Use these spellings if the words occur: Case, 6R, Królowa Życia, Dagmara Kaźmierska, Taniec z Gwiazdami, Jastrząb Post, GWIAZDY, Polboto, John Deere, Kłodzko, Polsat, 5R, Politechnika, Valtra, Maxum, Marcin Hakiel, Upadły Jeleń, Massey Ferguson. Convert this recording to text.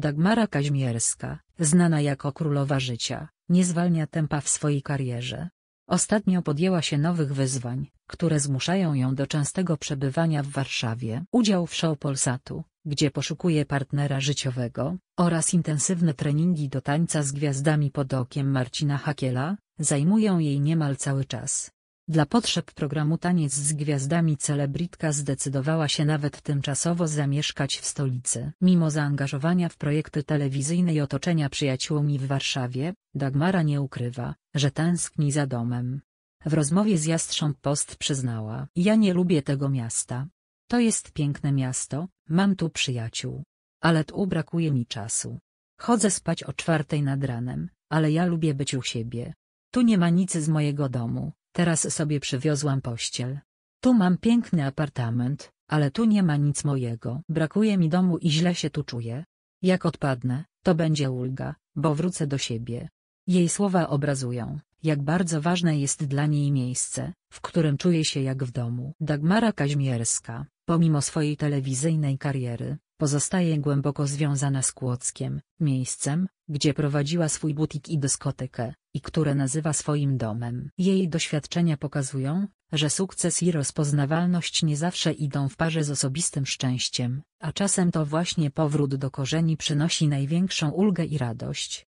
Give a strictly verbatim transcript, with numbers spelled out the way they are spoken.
Dagmara Kaźmierska, znana jako Królowa Życia, nie zwalnia tempa w swojej karierze. Ostatnio podjęła się nowych wyzwań, które zmuszają ją do częstego przebywania w Warszawie. Udział w show Polsatu, gdzie poszukuje partnera życiowego, oraz intensywne treningi do tańca z gwiazdami pod okiem Marcina Hakiela, zajmują jej niemal cały czas. Dla potrzeb programu Taniec z Gwiazdami celebritka zdecydowała się nawet tymczasowo zamieszkać w stolicy. Mimo zaangażowania w projekty telewizyjne i otoczenia przyjaciółmi w Warszawie, Dagmara nie ukrywa, że tęskni za domem. W rozmowie z Jastrząb Post przyznała: ja nie lubię tego miasta. To jest piękne miasto, mam tu przyjaciół. Ale tu brakuje mi czasu. Chodzę spać o czwartej nad ranem, ale ja lubię być u siebie. Tu nie ma nic z mojego domu. Teraz sobie przywiozłam pościel. Tu mam piękny apartament, ale tu nie ma nic mojego. Brakuje mi domu i źle się tu czuję. Jak odpadnę, to będzie ulga, bo wrócę do siebie. Jej słowa obrazują, jak bardzo ważne jest dla niej miejsce, w którym czuje się jak w domu. Dagmara Kaźmierska, pomimo swojej telewizyjnej kariery, pozostaje głęboko związana z Kłodzkiem, miejscem, gdzie prowadziła swój butik i dyskotekę, i które nazywa swoim domem. Jej doświadczenia pokazują, że sukces i rozpoznawalność nie zawsze idą w parze z osobistym szczęściem, a czasem to właśnie powrót do korzeni przynosi największą ulgę i radość.